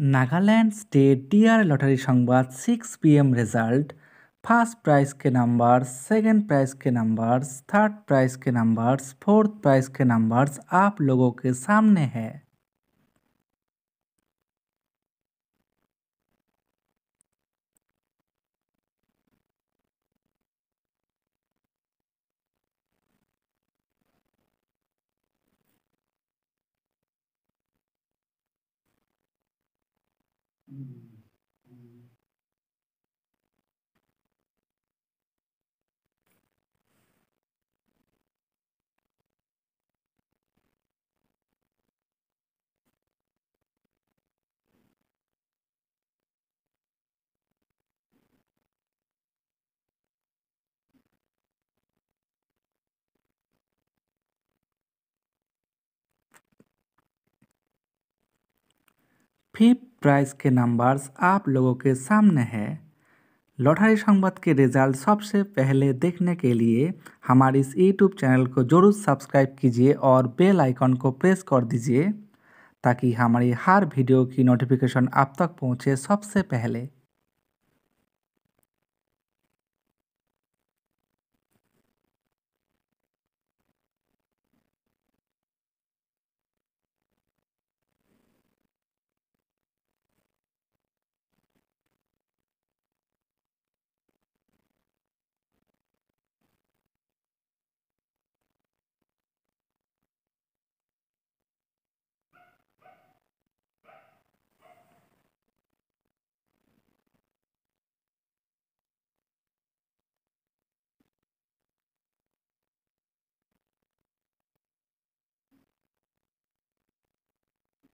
Nagaland state D R lottery Sambad 6 PM result. First prize के numbers, second prize के numbers, third prize के numbers, fourth prize के numbers आप लोगों के सामने है। फिफ्थ प्राइज के नंबर्स आप लोगों के सामने है। लॉटरी संबाद के रिजल्ट सबसे पहले देखने के लिए हमारे इस यूट्यूब चैनल को जरूर सब्सक्राइब कीजिए और बेल आइकन को प्रेस कर दीजिए ताकि हमारी हर वीडियो की नोटिफिकेशन आप तक पहुंचे सबसे पहले।